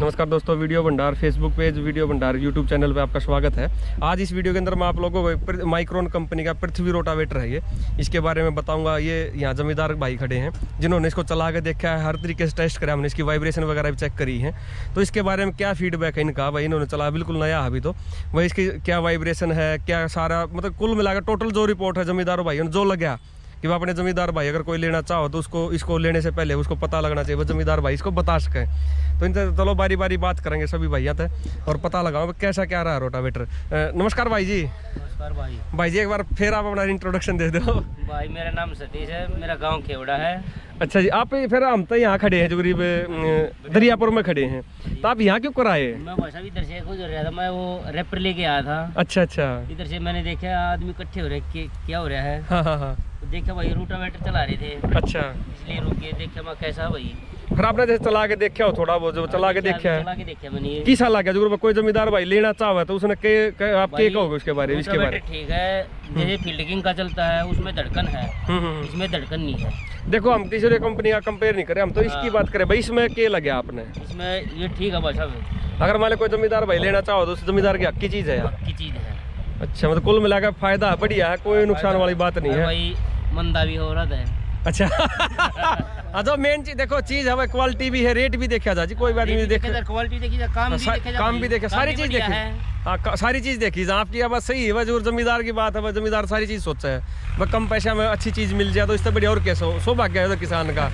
नमस्कार दोस्तों, video Bhandar Facebook page, video Bhandar YouTube channel पे आपका स्वागत है। आज इस वीडियो के अंदर मैं आप लोगों को माइक्रोन कंपनी का पृथ्वी रोटावेटर है ये, इसके बारे में बताऊंगा। ये यहाँ ज़मींदार भाई खड़े हैं जिन्होंने इसको चला के देखा है, हर तरीके से टेस्ट करा हमने, इसकी वाइब्रेशन वगैरह भी चेक करी है। तो इसके बारे में क्या फीडबैक है इनका, भाई इन्होंने चला बिल्कुल नया अभी, तो वही इसकी क्या वाइब्रेशन है, क्या सारा मतलब कुल मिलाकर टोटल जो रिपोर्ट है ज़मींदार भाई जो लग गया कि वह अपने ज़मींदार भाई अगर कोई लेना चाहो तो उसको इसको लेने से पहले उसको पता लगना चाहिए, वो ज़मींदार भाई इसको बता सकें। तो इनसे चलो बारी बारी बात करेंगे सभी भैया थे और पता लगाओ कैसा क्या रहा रोटावेटर। नमस्कार भाई जी। नमस्कार भाई। भाई जी एक बार फिर आप अपना इंट्रोडक्शन दे दो। भाई मेरा नाम सतीश है, मेरा गाँव खेवड़ा है। अच्छा जी, आप फिर हम तो यहाँ खड़े हैं जो करीब दरियापुर में खड़े हैं, तो आप यहाँ क्यों कराए? मैं वैसा भी इधर से कुछ हो रहा था, मैं वो रेपर लेके आया था। अच्छा अच्छा। इधर से मैंने देखा आदमी इकट्ठे हो रहे, क्या हो रहा है। हाँ हाँ हाँ। देखा भाई रोटावेटर चला रहे थे। अच्छा, इसलिए रुके देखा मैं कैसा भाई। फिर आपने जैसे चला के देखा हो थोड़ा बहुत, जो चला के देखा है, चला के देखा मैंने ये किसा लगा, जो कोई जमींदार भाई लेना चाहे तो उसने आप क्या कहोगे उसके बारे में? इसके बारे में ठीक है, जैसे फील्डिंग का चलता है उसमें धड़कन है, इसमें धड़कन नहीं है। देखो हम तीसरे कंपनी का कंपेयर नहीं करें, हम तो इसकी बात करें भाई, इसमें क्या लगे आपने इसमें ये ठीक है भाई साहब। अगर मान लो कोई जमींदार भाई लेना चाहो तो उस जमींदार की हक की चीज़ है। हक की चीज़ है। अच्छा, मतलब कुल मिलाकर फायदा बढ़िया है, कोई नुकसान वाली बात नहीं है भाई, मंदा भी हो रहा था। अच्छा अच्छा, मेन चीज देखो चीज है, क्वालिटी भी है, रेट भी देखा जा जी, कोई बात नहीं देखा, क्वालिटी देखी जा, काम भी देखा, सारी चीज देखी। हाँ सारी चीज़ देखी आपकी बात सही है, वह जो जमींदार की बात है वह जमींदार सारी चीज़ सोचता है, वह कम पैसा में अच्छी चीज़ मिल जाए तो इससे बढ़िया और कैसे हो, सौभाग्य है तो किसान का।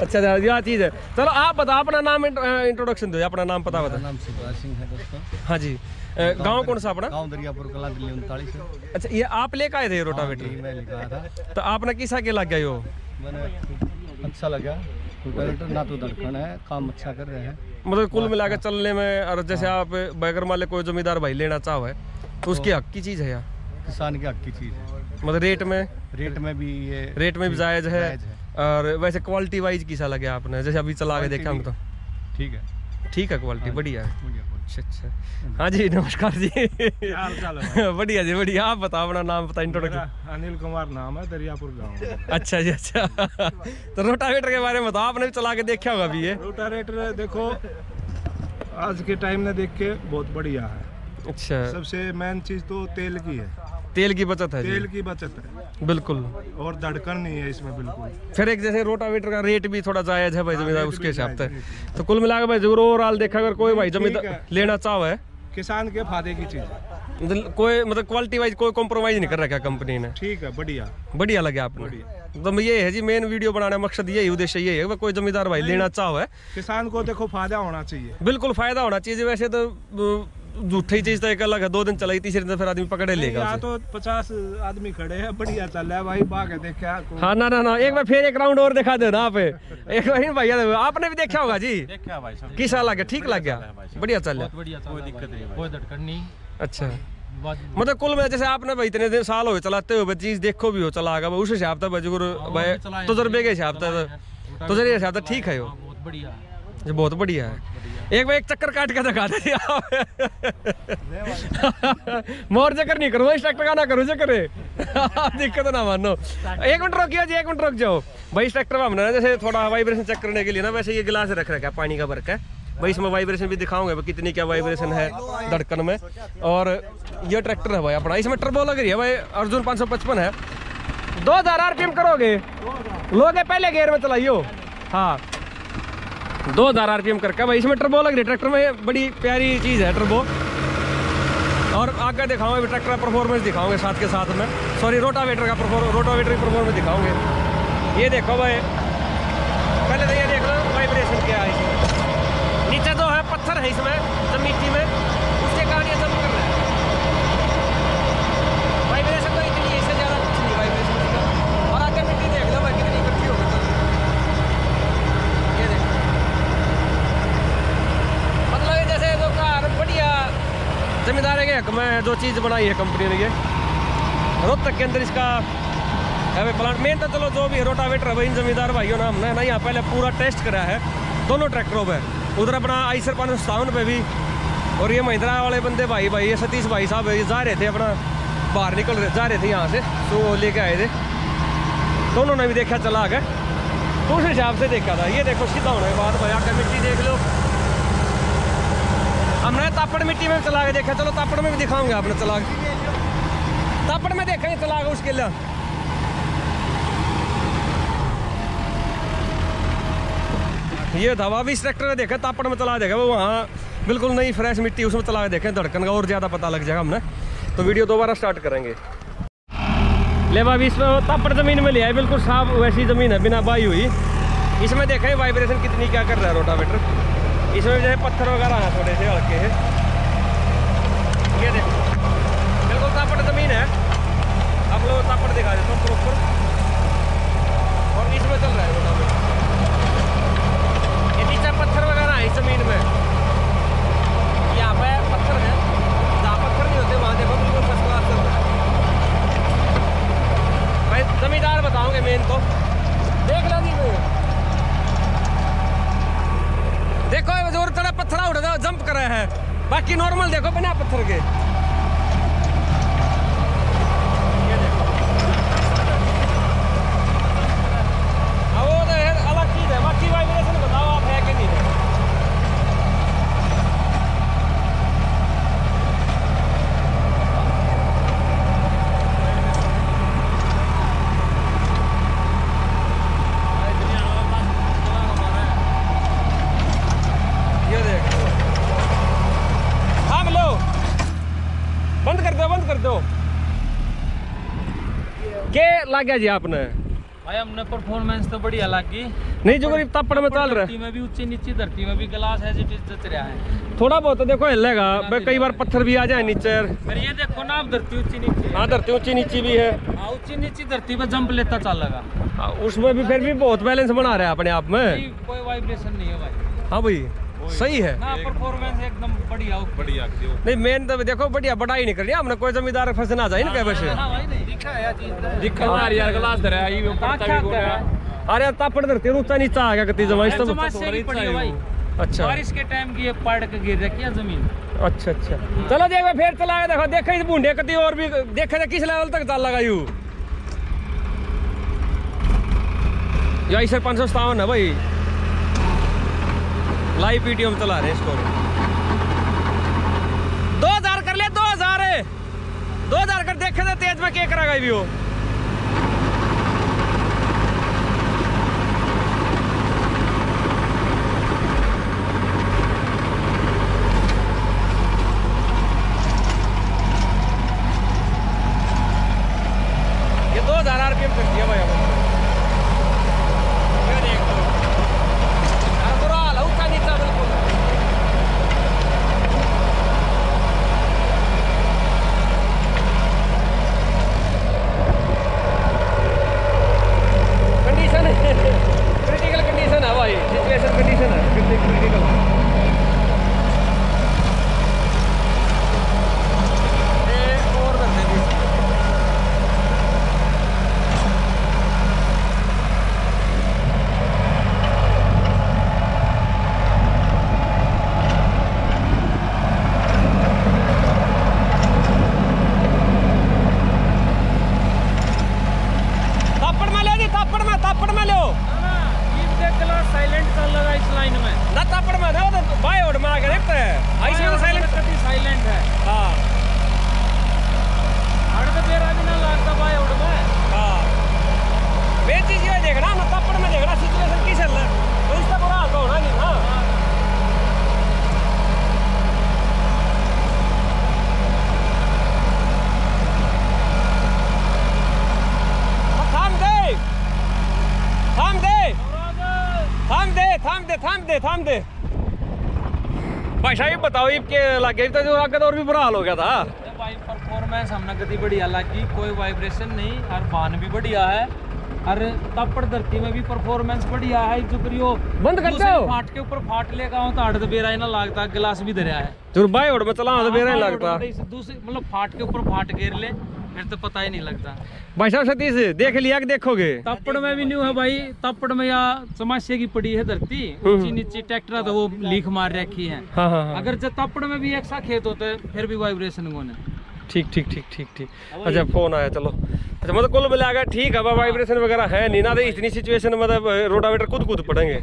अच्छा यह चीज़ है। चलो आप बताओ अपना नाम, इंट्रोडक्शन दो, अपना नाम पता बताओ। नाम शिवराज सिंह है दोस्तों। हाँ जी, गाँव कौन सा अपना? गाँव दरियापुर कला, दिल्ली 39। अच्छा, ये आप लेकर आए थे रोटावेटर, तो आपने किसा के लग गया? मैंने अच्छा लगा रोटावेटर, ना तो धड़कन है, काम अच्छा कर रहे हैं, मतलब कुल मिलाकर चलने में। और जैसे आप बगैर माले कोई जमींदार भाई लेना चाहे तो उसकी हक की चीज़ है यार, किसान की हक की चीज़ है, मतलब रेट में भी जायज़ है। और वैसे क्वालिटी वाइज किसा लगे आपने, जैसे अभी चला के देखा हम तो? ठीक है, क्वालिटी बढ़िया है। अच्छा। हाँ जी, नमस्कार जी। बढ़िया जी बढ़िया। आप बताओ अपना नाम बताओ, इंट्रोडक्शन। अनिल कुमार नाम है, दरियापुर गांव। अच्छा जी अच्छा। तो रोटावेटर के बारे में बताओ, आपने भी चला के देखा होगा अभी ये रोटावेटर? देखो आज के टाइम में देख के बहुत बढ़िया है। अच्छा, सबसे मेन चीज तो तेल की है, तेल की बचत है बिल्कुल, और धड़कन नहीं है इसमें बिल्कुल। फिर एक जैसे रोटावेटर का रेट भी थोड़ा जायज है भाई जमींदार, उसके हिसाब से। तो कुल मिलाकर भाई जरूर ओवरऑल देखा, अगर कोई भाई जमींदार लेना चाहे, किसान के फायदे की चीज है, कोई मतलब क्वालिटी वाइज कोई कॉम्प्रोमाइज नहीं कर रखा कंपनी ने। ठीक है, बढ़िया लगे आपने। तो ये है जी मेन वीडियो बनाने का मकसद, यही उद्देश्य ये है, कोई जमींदार भाई लेना चाहे, किसान को देखो फायदा होना चाहिए, बिल्कुल फायदा होना चाहिए। वैसे तो झूठी चीज तो एक अलग है, 2 दिन चलाई, तीसरे दिन फिर आदमी पकड़े लेगा। यहाँ तो 50 आदमी खड़े हैं, बढ़िया चल रहा है भाई, बाग है देखा। हाँ ना एक बार फिर एक राउंड और दिखा दो ना आप, एक बार भैया आपने भी देखा होगा जी, देखा भाई साहब किसा लग गया? ठीक लग गया, बढ़िया चल रहा है, कोई दिक्कत नहीं, कोई धड़कन नहीं। अच्छा, मतलब कुल में जैसे आपने भाई इतने दिन साल हो चलाते हो, चीज देखो भी हो चला गया, उस हिसाब से तजुर्बे के हिसाब से, तजुर्बे हिसाब से ठीक है, बहुत बढ़िया है। एक बार एक चक्कर काट के दिखा दे मोर चक्कर नहीं करो, इस ट्रैक्टर का ना करो चक्कर दिक्कत ना मानो। एक मिनट रुक जाओ भाई, इस ट्रैक्टर में हमने जैसे थोड़ा वाइब्रेशन चेक करने के लिए ना, वैसे ये गिलास रख रखा है पानी का भर के भाई, इसमें वाइब्रेशन भी दिखाऊंगे कितनी क्या वाइब्रेशन है धड़कन में। और ये ट्रैक्टर है भाई अपना, इसमें टर्बो लग रही है भाई, अर्जुन 555 है, 2000 RPM करोगे लोगे, पहले गेयर में चलाइयो। हाँ 2000 RPM करके भाई, इसमें टर्बो लग रही है ट्रैक्टर में, बड़ी प्यारी चीज़ है टर्बो। और आगे दिखाऊंगे ट्रैक्टर का परफॉर्मेंस दिखाऊंगे साथ के साथ में, सॉरी रोटावेटर का परफॉर्मेंस दिखाऊंगे। ये देखो भाई, पहले तो ये देख लो वाइब्रेशन क्या है इसमें, नीचे जो है पत्थर है इसमें मिट्टी में, उसके कारण ये सब कर रहा है वाइब्रेशन, तो इतनी इससे ज़्यादा कुछ नहीं वाइब्रेशन। और आगे मिट्टी देख लो भाई कितनी इकट्ठी होगी, जमींदार के हक में जो चीज़ बनाई है कंपनी ने, ये रोहतक के अंदर इसका है प्लांट मेन। तो चलो जो भी है रोटावेटर है भाई, इन जमींदार भाइयों ने हमने ना यहाँ पहले पूरा टेस्ट करा है दोनों ट्रैक्टरों पे, उधर अपना आईसर 557 पे भी, और ये महिंद्रा वाले बंदे भाई ये सतीश भाई साहब ये जा रहे थे अपना, बाहर निकल रहे जा रहे थे यहाँ से, तो लेके आए थे, दोनों ने भी देखा चला के, तो उस हिसाब से देखा था। ये देखो सीधा होने के बाद भाई आकर मिट्टी देख लो, तापड़ मिट्टी में चला के देखा, चलो तापड़ में भी दिखाऊंगा आपने चला के, तापड़ में देखेंगे चला के उस किला। ये दवा भी इस ट्रैक्टर में देखा, तापड़ में चला देगा वो, वहाँ बिल्कुल नई फ्रेश मिट्टी उसमें चला के देखें, धड़कन का और ज़्यादा पता लग जाएगा हमने। तो वीडियो दोबारा स्टार्ट करेंगे। ले भाभी इसमें तापड़ ज़मीन में लिया है, बिल्कुल साफ वैसी ज़मीन है बिना बाई हुई। इसमें देखें वाइब्रेशन कितनी क्या कर रहा है रोटावेटर, इसमें जो है पत्थर वगैरह हैं थोड़े से हल्के हैं। ये देखो बिल्कुल तापड़ ज़मीन है, आप लोग तापड़ दिखा देते हैं प्रॉपर, और इसमें चल रहा है रोटावेटर। ये नीचे पत्थर वगैरह है ज़मीन में, यहाँ पे पत्थर है, जहाँ पत्थर नहीं होते वहाँ देखो बिल्कुल फर्स्ट क्लास चल रहा है। भाई जमींदार बताओगे मेन तो देख लो नहीं मैं। देखो जोर थोड़ा पत्थरा उड़ रहा जंप कर रहा है, बाकी नॉर्मल देखो बिना पत्थर के। ये देखो अब वो तो यार अलग चीज़ है, बाकी वाइब्रेशन बताओ आप है कि नहीं है। क्या जी आपने भाई, हमने परफॉर्मेंस तो बढ़िया लगी नहीं जो करीब तापड़ में चल रहा है, में भी ऊंची नीचे धरती में भी ग्लास है, थोड़ा बहुत देखो हिलेगा, कई बार पत्थर भी आ जाए नीचे। ये देखो ना आप धरती ऊंची नीचे, हाँ धरती ऊंची नीचे भी है, ऊंची नीचे धरती पे जंप लेता चल लगा उसमें भी, फिर भी बहुत बैलेंस बना रहा है अपने आप में, कोई वाइब्रेशन नहीं है भाई। हाँ भाई सही है ना, परफॉर्मेंस एकदम बढ़िया बढ़िया। नहीं मेन तो देखो बढ़िया बढ़ाई नहीं कर रही हमने, कोई जमींदार फंसे ना जाए ना कहीं वैसे। अरे यार तापड़ धरती ऊंचा नीचा आ गया कितनी जमीन, अच्छा बारिश के टाइम की पड़क गिर रखी है जमीन। अच्छा अच्छा चलो देख फिर चला देखो, देखे बूंदे कती और भी देखे किस लेवल तक जाल लगायू। यही से 557 है भाई, लाइव वीडियो में चला रहे इसको। 2000 कर ले, 2000 है, 2000 कर देखे तो तेज में क्या करागा भी हो। ये 2000 आरपीएम कर दिया भाई हमने। थाम दे भाई साहब बताओ के लागे तो जो आगे तो और भी बुरा हाल हो गया था भाई। परफॉर्मेंस हमने कभी बढ़िया लगी, कोई वाइब्रेशन नहीं, हर बान भी बढ़िया है, हर तापड़ धरती में भी परफॉर्मेंस बढ़िया है। जो करियो बंद कर दो, फाट के ऊपर फाट लेगा तो हट बेरा ना लागता, गिलास भी धरा है तुरबाई और में चला तो बेरा लगता दूसरे, मतलब फाट के ऊपर फाट घेर ले फिर तो पता ही नहीं लगता। भाई साहब सतीश देख लिया कि देखोगे तापड़ में भी न्यू है भाई, तापड़ में या समस्या की पड़ी है धरती ऊंची नीचे, ट्रैक्टर तो वो लीक मार रखी है। हाँ। अगर जब तापड़ में भी एक सा खेत होते फिर भी वाइब्रेशन होने। ठीक। अच्छा फोन आया चलो अच्छा, मतलब कुल मिला गया ठीक है, वाइब्रेशन वगैरह है नहीं ना, इतनी सिचुएशन मतलब रोटावेटर कूद पड़ेंगे।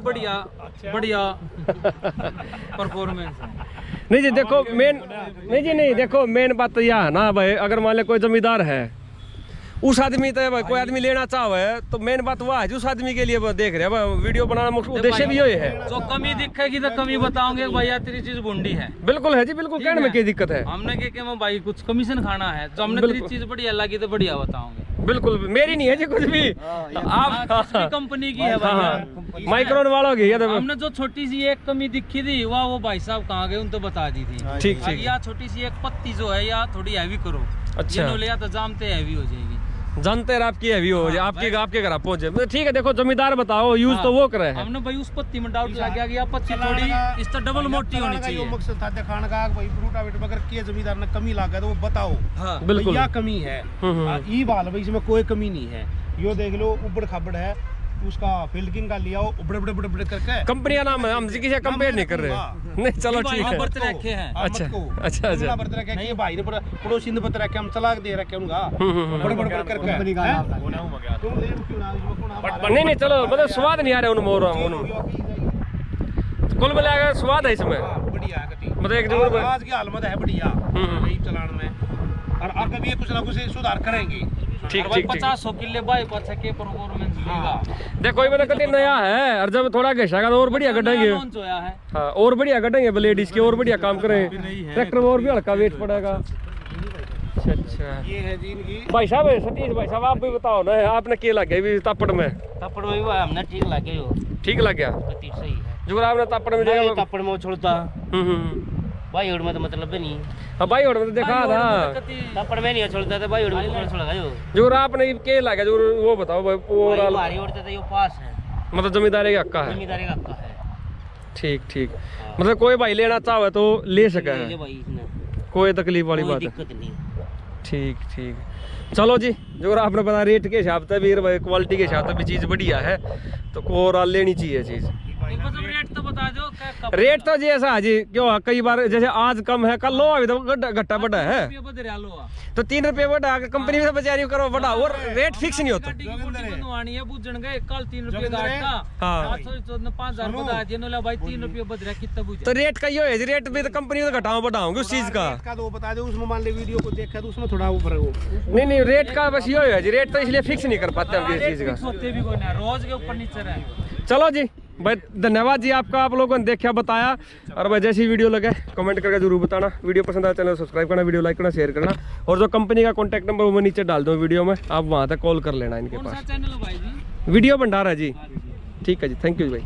बढ़िया बढ़िया परफॉर्मेंस। नहीं जी देखो मेन, नहीं जी नहीं देखो मेन बात तो यह है ना भाई, अगर मान लो कोई जमींदार है, उस आदमी तो भाई कोई आदमी लेना चाहे तो मेन बात वह है उस आदमी के लिए देख रहे हैं वीडियो बनाना, उद्देश्य भी यही है। जो कमी दिखेगी तो कमी बताओगे भैया तेरी चीज गुंडी है, बिल्कुल है जी बिल्कुल, कहने में क्या दिक्कत है। हमने क्या भाई कुछ कमीशन खाना है, जो हमने तेरी चीज बढ़िया लगी तो बढ़िया बताओगे, बिल्कुल मेरी नहीं है जी कुछ भी, आप कंपनी की है भाई, माइक्रोन वालों की। हमने जो छोटी सी एक कमी दिखी थी वह वो भाई साहब कहाँ गए उनको बता दी थी, ठीक ठीक। या छोटी सी एक पत्ती जो है या थोड़ी हैवी करो, अच्छा लिया तो जानते हैवी हो जाएगी, जानते हैं आपकी हैवी हो जाए, आपके घर आप पहुंच जाए, ठीक है। देखो जमींदार बताओ यूज तो वो करे, हमने भाई उस पत्ती में डाउट लग गया, पत्ती थोड़ी इस तरह डबल मोटी होनी चाहिए, मकसद था दिखाने का भाई रोटावेटर अगर किया जमींदार ने कमी लगा तो वो बताओ, हां बिल्कुल क्या कमी है, ई बाल भाई इसमें कोई कमी नहीं है। यो देख लो उबड़ खाबड़ है, उसका फील्डिंग का लिया बड़े-बड़े करके, कंपनी का नाम है, हम किसी से कंपेयर नहीं कर रहे नहीं, चलो ठीक है। बर्तन रखे हैं, अच्छा अच्छा अच्छा, बर्तन रखे नहीं भाई ने पड़ोसी ने बर्तन रखे, हम चला दे रखे उनका बड़े-बड़े करके, कंपनी का नाम है तुम ले क्यों ना, नहीं नहीं चलो मतलब स्वाद नहीं आ रहा उन मोर उन, कुल मिलाकर स्वाद है इसमें बढ़िया गति, मतलब एक जरूर आज की हालत है बढ़िया नहीं चलान में, और आप कभी कुछ ना कुछ सुधार करेंगे ठीक ठीक। 50 किले भाई के परफॉर्मेंस देगा, देखो ये कभी नया है और जब थोड़ा घिसेगा तो और बढ़िया गढ़ेंगे, हां और बढ़िया गढ़ेंगे ब्लेडिस के, और बढ़िया काम करें ट्रैक्टर में, और भी हल्का वेट पड़ेगा। अच्छा अच्छा ये है जी इनकी भाई साहब, सतीश भाई साहब आप भी बताओ ना आपने क्या लगे भी तापड़ में? तापड़ में भाई हमने ठीक लगे हो, ठीक लग गया सतीश सही है, जो आपने तापड़ में जाएगा तापड़ में छोड़ता भाई उड़ में तो मतलब नहीं, हां भाई उड़ में तो देखा था तपड़ में नहीं छोड़ता था भाई उड़ में थोड़ा छोड़ा गयो, जो आपने के लगा जो वो बताओ भाई ओवरऑल भारी उड़ते थे, ये पास है मतलब जमींदारी का हक्का है, जमींदारी का हक्का है ठीक ठीक, मतलब कोई भाई लेना चाहे तो ले सके, ले भाई इसने कोई तकलीफ वाली बात है, कोई दिक्कत नहीं ठीक ठीक। चलो जी जो आपने बता रेट के हिसाब से भी भाई क्वालिटी के हिसाब से भी चीज बढ़िया है, तो ओवरऑल लेनी चाहिए चीज, मतलब रेट तो बता दो क्या, रेट तो जैसा जी क्यों कई बार जैसे आज कम है कल लो अभी तो घट्टा बढ़ा है, तो 3 रुपये बढ़ा कंपनी में बेचारी करो बढ़ा, और रेट फिक्स नहीं होता, तो रेट का यो है रेट भी तो कंपनी में घटाओ बढ़ाओगे उस चीज का, तो बता दो उसमें मान ले वीडियो को देखा तो उसमें थोड़ा ऊपर हो, नहीं नहीं रेट का बस यो है जी, रेट तो इसलिए फिक्स नहीं कर पाते हम इस चीज का, रोज के ऊपर नीचे रहे। चलो जी भाई धन्यवाद जी आपका, आप लोगों ने देखा बताया, और भाई जैसी वीडियो लगे कमेंट करके जरूर बताना, वीडियो पसंद आया चैनल सब्सक्राइब करना, वीडियो लाइक करना, शेयर करना, और जो कंपनी का कॉन्टैक्ट नंबर वो मैं नीचे डाल दूँ वीडियो में, आप वहाँ तक कॉल कर लेना इनके पास। वीडियो भंडार है जी, ठीक है जी, थैंक यू भाई।